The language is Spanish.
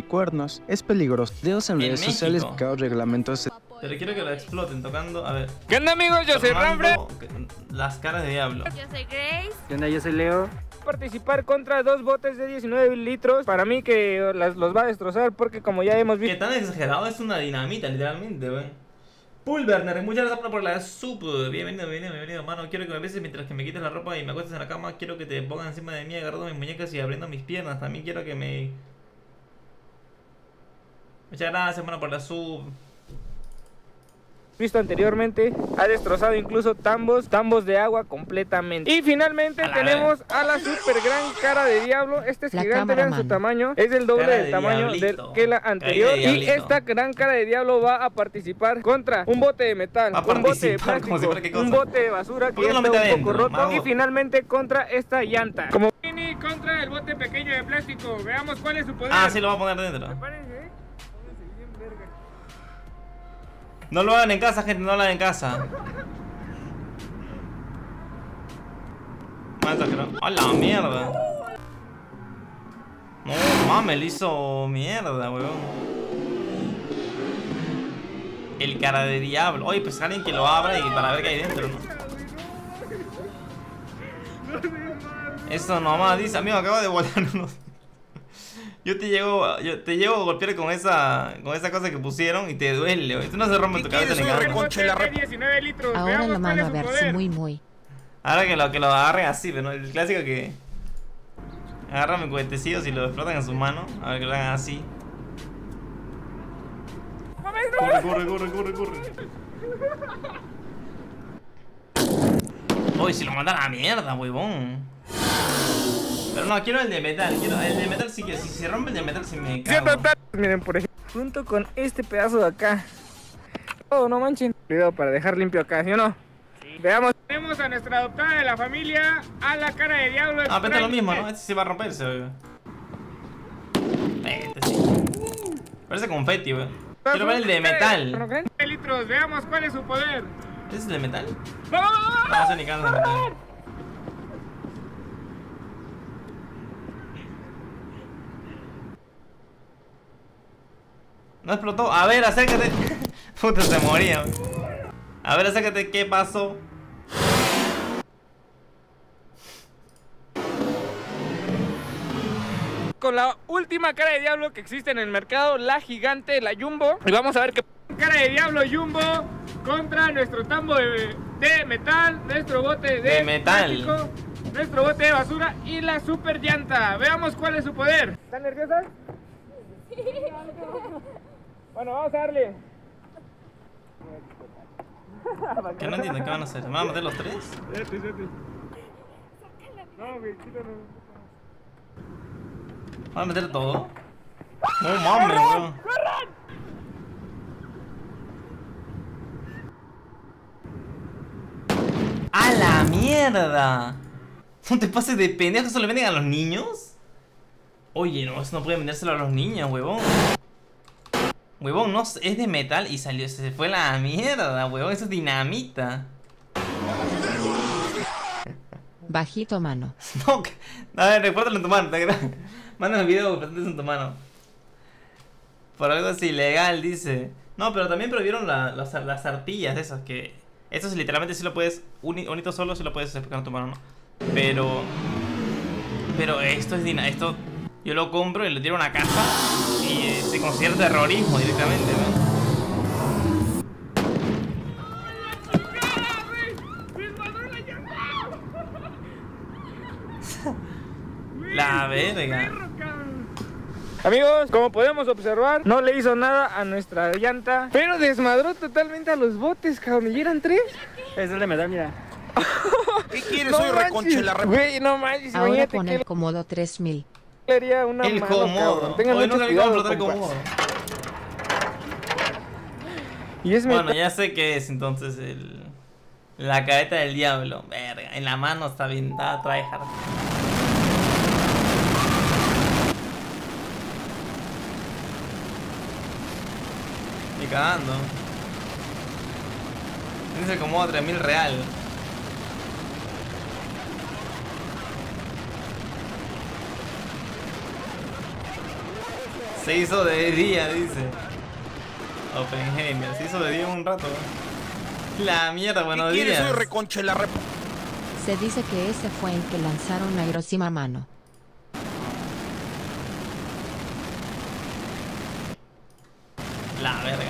y cuernos. Es peligroso. Deos en redes sociales buscado reglamentos. Te requiero que lo exploten tocando. A ver. ¿Qué onda, amigos? Yo soy Ramfre. Las caras de diablo. Yo soy Grace. ¿Qué onda? Yo soy Leo. Participar contra dos botes de 19 litros. Para mí que los va a destrozar porque como ya hemos visto... ¿Qué tan exagerado? Es una dinamita, literalmente, güey. Pulverner, muchas gracias por la sub. Bienvenido, bienvenido, hermano. Quiero que me beses mientras que me quites la ropa y me acuestes en la cama. Quiero que te pongas encima de mí, agarrando mis muñecas y abriendo mis piernas. También quiero que me... Muchas gracias, hermano, por la sub. Visto anteriormente, ha destrozado incluso tambos de agua completamente. Y finalmente tenemos a la super gran cara de diablo. Este es gigante, vean su tamaño, es el doble del tamaño que la anterior. Y esta gran cara de diablo va a participar contra un bote de metal, un bote de plástico, un bote de basura que está un poco roto, y finalmente contra esta llanta. Como mini contra el bote pequeño de plástico, veamos cuál es su poder. Ah, sí lo va a poner dentro. No lo hagan en casa, gente, no lo hagan en casa. ¡A la mierda! No mames, le hizo mierda, weón. El cara de diablo. Oye, pues alguien que lo abra y para ver qué hay dentro, ¿no? Eso nomás dice, amigo, acaba de volar unos... Yo te llego a golpear con esa cosa que pusieron y te duele, güey. Esto no se rompe en tu cabeza ni nada. Ahora la mano a ver, sí, muy. Ahora que lo agarren así, pero el clásico que agarran mis cohetecillos y lo explotan en sus manos. A ver que lo hagan así. Corre. Uy, si lo mandan a la mierda, huevón. Pero no, quiero el de metal, sí que si se rompe el de metal se me cago. Miren, por ejemplo, junto con este pedazo de acá. Oh, no manchen. Cuidado para dejar limpio acá, ¿sí o no? Sí. Veamos. Tenemos a nuestra adoptada de la familia, a la cara de diablo. Ah, pero es lo mismo, ¿no? Este se va a romperse, weón. Este sí. Parece confeti, weón. Quiero ver el de metal. Litros, veamos cuál es su poder. ¿Este es el de metal? No se ni cansa de metal. No explotó. A ver, acércate. Puta, se moría. A ver, acércate. ¿Qué pasó? Con la última cara de diablo que existe en el mercado, la gigante, la Jumbo. Y vamos a ver qué... Cara de diablo Jumbo contra nuestro tambo de metal, nuestro bote de metal, plástico, nuestro bote de basura y la super llanta. Veamos cuál es su poder. ¿Están nerviosas? Sí. Bueno, vamos a darle. Que no entiendo qué van a hacer. ¿Me van a matar los tres? No, güey, quítalo. ¿Van a meter todo? No mames, weón. ¡A la mierda! ¿No te pases de pendejo? ¿Eso le venden a los niños? Oye, no, eso no puede vendérselo a los niños, huevón. Huevón, no, es de metal y salió, se fue la mierda, huevón, eso es dinamita. Bajito, mano. No, a ver, repórtalo en tu mano. Manda el video, repórtalo en tu mano. Por algo es ilegal, dice. No, pero también prohibieron las artillas esas que... Estos literalmente sí lo puedes, unito solo, sí lo puedes explicar en tu mano, ¿no? Pero esto es dinamita. Yo lo compro y lo tiro a una casa y se considera terrorismo directamente, ¿no? La verga. Amigos, como podemos observar, no le hizo nada a nuestra llanta, pero desmadró totalmente a los botes, cabrón. ¿Y eran tres? Es el de metal, mira. ¿Qué quieres? Soy reconche la güey, no manches. Ahora con el cómodo 3000. Una el mano, cómodo. Hoy no le vamos a flotar cómodo. Y es bueno, ya sé qué es entonces el... La careta del diablo. Verga, en la mano está pintada, trae hard. Y cagando. Dice como 3000 real. Se hizo de día, dice Oppenheimer. Se hizo de día un rato. La mierda, buenos días. Soy reconche la rep. Se dice que ese fue el que lanzaron a Hiroshima a mano. La verga.